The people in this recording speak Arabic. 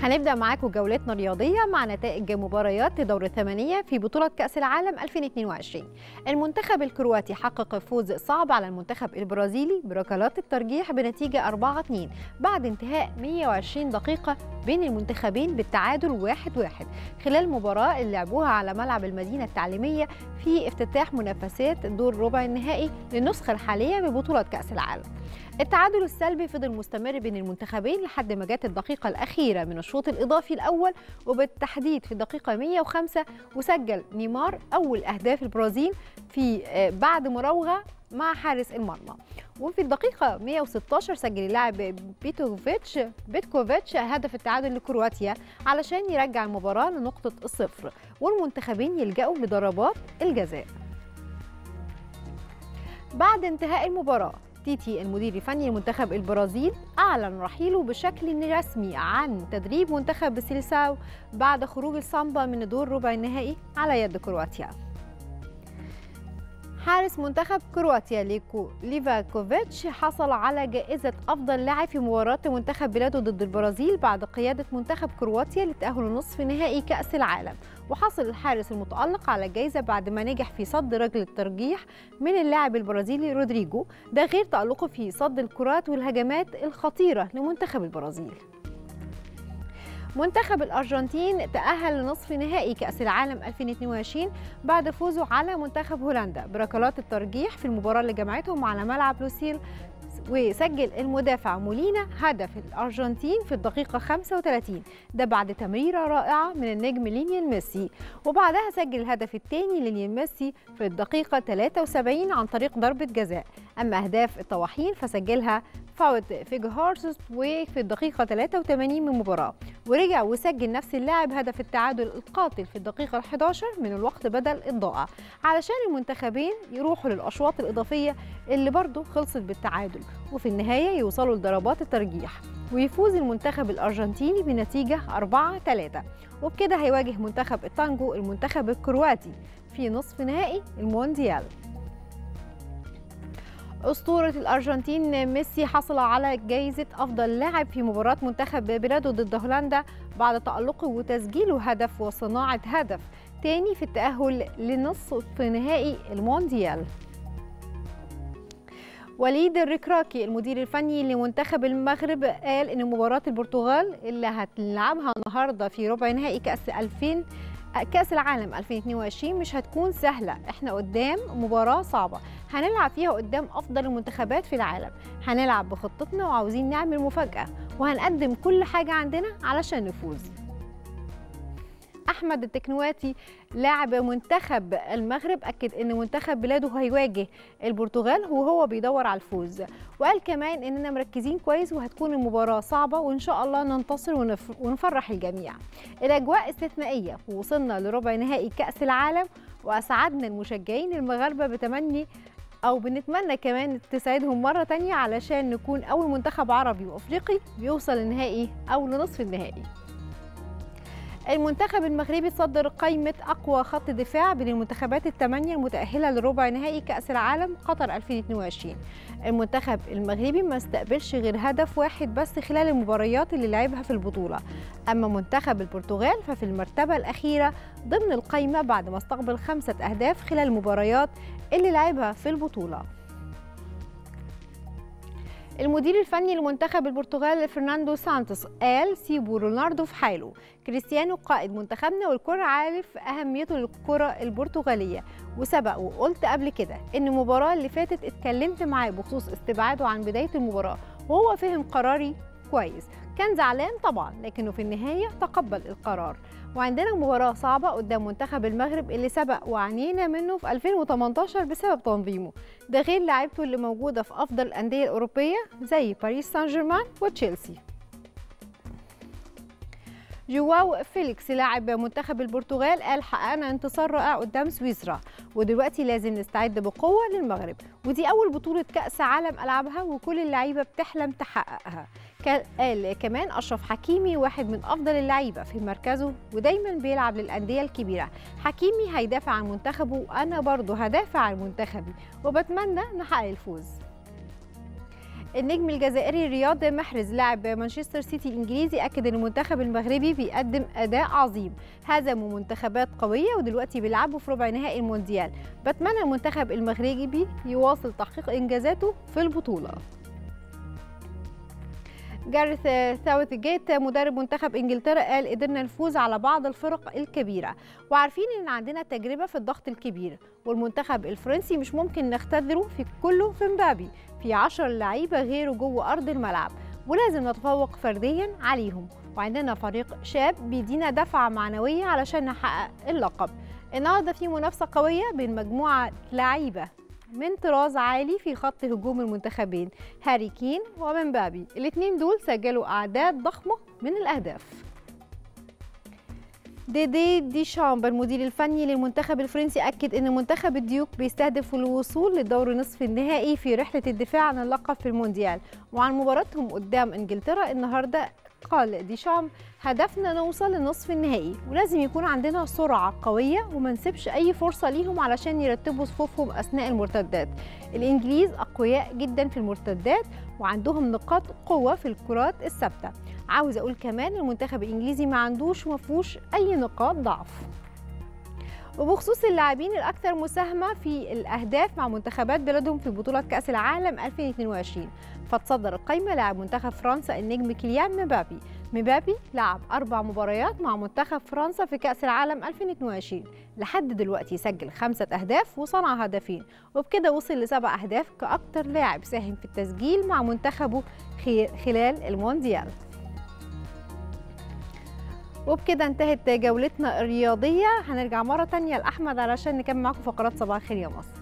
هنبدأ معاكم جولتنا الرياضية مع نتائج مباريات دور الثمانية في بطولة كأس العالم 2022. المنتخب الكرواتي حقق فوز صعب على المنتخب البرازيلي بركلات الترجيح بنتيجة 4-2 بعد انتهاء 120 دقيقة بين المنتخبين بالتعادل 1-1 خلال مباراة اللي لعبوها على ملعب المدينة التعليمية في افتتاح منافسات دور ربع النهائي للنسخة الحالية ببطولة كأس العالم. التعادل السلبي فضل مستمر بين المنتخبين لحد ما جت الدقيقة الأخيرة من الشوط الإضافي الأول، وبالتحديد في الدقيقة 105 وسجل نيمار أول أهداف البرازيل بعد مراوغة مع حارس المرمى. وفي الدقيقة 116 سجل اللاعب بيتكوفيتش هدف التعادل لكرواتيا علشان يرجع المباراة لنقطة الصفر والمنتخبين يلجأوا لضربات الجزاء. بعد انتهاء المباراة تيتي المدير الفني لمنتخب البرازيل أعلن رحيله بشكل رسمي عن تدريب منتخب السيلساو بعد خروج السامبا من دور ربع النهائي على يد كرواتيا. حارس منتخب كرواتيا ليفاكوفيتش حصل على جائزة أفضل لاعب في مباراة منتخب بلاده ضد البرازيل بعد قيادة منتخب كرواتيا لتأهل نصف نهائي كأس العالم، وحصل الحارس المتألق على الجائزة بعد ما نجح في صد رجل الترجيح من اللاعب البرازيلي رودريجو، ده غير تألقه في صد الكرات والهجمات الخطيرة لمنتخب البرازيل. منتخب الأرجنتين تأهل لنصف نهائي كأس العالم 2022 بعد فوزه على منتخب هولندا بركلات الترجيح في المباراة اللي جمعتهم على ملعب لوسيل، وسجل المدافع مولينا هدف الأرجنتين في الدقيقة 35، ده بعد تمريرة رائعة من النجم ليونيل ميسي، وبعدها سجل الهدف الثاني ليونيل ميسي في الدقيقة 73 عن طريق ضربة جزاء. أما أهداف الطواحين فسجلها فاوت فيجهارست وفي الدقيقة 83 من المباراة، ورجع وسجل نفس اللاعب هدف التعادل القاتل في الدقيقة 11 من الوقت بدل الضائع علشان المنتخبين يروحوا للأشواط الإضافية اللي برضه خلصت بالتعادل، وفي النهاية يوصلوا لضربات الترجيح ويفوز المنتخب الأرجنتيني بنتيجة 4-3. وبكده هيواجه منتخب التانجو المنتخب الكرواتي في نصف نهائي المونديال. أسطورة الأرجنتين ميسي حصل على جائزة أفضل لاعب في مباراة منتخب بلاده ضد هولندا بعد تألقه وتسجيله هدف وصناعة هدف تاني في التأهل لنصف نهائي المونديال. وليد الركراكي المدير الفني لمنتخب المغرب قال إن مباراة البرتغال اللي هتلعبها النهارده في ربع نهائي كأس العالم 2022 مش هتكون سهلة، احنا قدام مباراة صعبة هنلعب فيها قدام أفضل المنتخبات في العالم، هنلعب بخطتنا وعاوزين نعمل مفاجأة وهنقدم كل حاجة عندنا علشان نفوز. أحمد التكنواتي لاعب منتخب المغرب أكد أن منتخب بلاده هيواجه البرتغال وهو بيدور على الفوز، وقال كمان أننا مركزين كويس وهتكون المباراة صعبة وإن شاء الله ننتصر ونفرح الجميع. الأجواء استثنائية ووصلنا لربع نهائي كأس العالم وأسعدنا المشجعين المغاربة بنتمنى كمان تسعدهم مرة تانية علشان نكون أول منتخب عربي وأفريقي بيوصل لنهائي أو لنصف النهائي. المنتخب المغربي تصدر قائمة أقوى خط دفاع بين المنتخبات ال8 المتأهلة لربع نهائي كأس العالم قطر 2022. المنتخب المغربي ما استقبلش غير هدف واحد بس خلال المباريات اللي لعبها في البطولة. أما منتخب البرتغال ففي المرتبة الأخيرة ضمن القائمة بعد ما استقبل 5 أهداف خلال المباريات اللي لعبها في البطولة. المدير الفني لمنتخب البرتغال فرناندو سانتوس قال سيبوا رونالدو في حاله، كريستيانو قائد منتخبنا والكل عارف أهميته للكرة البرتغالية، وسبق وقلت قبل كده إن المباراة اللي فاتت اتكلمت معاه بخصوص استبعاده عن بداية المباراة وهو فهم قراري كويس، كان زعلان طبعا لكنه في النهاية تقبل القرار، وعندنا مباراة صعبة قدام منتخب المغرب اللي سبق وعانينا منه في 2018 بسبب تنظيمه، ده غير لعيبته اللي موجودة في أفضل الأندية الأوروبية زي باريس سان جيرمان وتشيلسي. جواو فيليكس لاعب منتخب البرتغال قال حققنا انتصار رائع قدام سويسرا ودلوقتي لازم نستعد بقوة للمغرب، ودي أول بطولة كأس عالم ألعبها وكل اللعيبة بتحلم تحققها. قال كمان أشرف حكيمي واحد من أفضل اللعيبة في مركزه ودايما بيلعب للأندية الكبيرة، حكيمي هيدافع عن منتخبه وأنا برضه هدافع عن منتخبي وبتمنى نحقق الفوز. النجم الجزائري رياض محرز لاعب مانشستر سيتي الانجليزي اكد ان المنتخب المغربي بيقدم اداء عظيم، هزموا منتخبات قويه ودلوقتي بيلعبوا في ربع نهائي المونديال، بتمنى المنتخب المغربي يواصل تحقيق انجازاته في البطوله. جاريث ساوثجيت مدرب منتخب انجلترا قال قدرنا نفوز على بعض الفرق الكبيره وعارفين ان عندنا تجربه في الضغط الكبير، والمنتخب الفرنسي مش ممكن نختذره في كله في مبابي، في 10 لعيبه غيره جوه ارض الملعب ولازم نتفوق فرديا عليهم، وعندنا فريق شاب بيدينا دفعه معنويه علشان نحقق اللقب. النهارده في منافسه قويه بين مجموعه لعيبه من طراز عالي في خط هجوم المنتخبين، هاري كين ومبابي، الاثنين دول سجلوا أعداد ضخمة من الأهداف. ديدي ديشامب المدير الفني للمنتخب الفرنسي أكد أن منتخب الديوك بيستهدف الوصول للدور نصف النهائي في رحلة الدفاع عن اللقب في المونديال، وعن مباراتهم قدام إنجلترا النهارده قال ديشامب هدفنا نوصل لنصف النهائي ولازم يكون عندنا سرعه قويه وما نسيبش اي فرصه ليهم علشان يرتبوا صفوفهم اثناء المرتدات. الانجليز اقوياء جدا في المرتدات وعندهم نقاط قوه في الكرات الثابته. عاوز اقول كمان المنتخب الانجليزي ما عندوش ومفيهوش اي نقاط ضعف. وبخصوص اللاعبين الأكثر مساهمة في الأهداف مع منتخبات بلادهم في بطولة كأس العالم 2022، فتصدر القائمة لاعب منتخب فرنسا النجم كيليان مبابي. مبابي لعب 4 مباريات مع منتخب فرنسا في كأس العالم 2022، لحد دلوقتي سجل 5 أهداف وصنع هدفين، وبكده وصل ل7 أهداف كأكثر لاعب ساهم في التسجيل مع منتخبه خلال المونديال. وبكده انتهت جولتنا الرياضية، هنرجع مرة تانية لأحمد علشان نكمل معاكم فقرات صباح الخير يا مصر.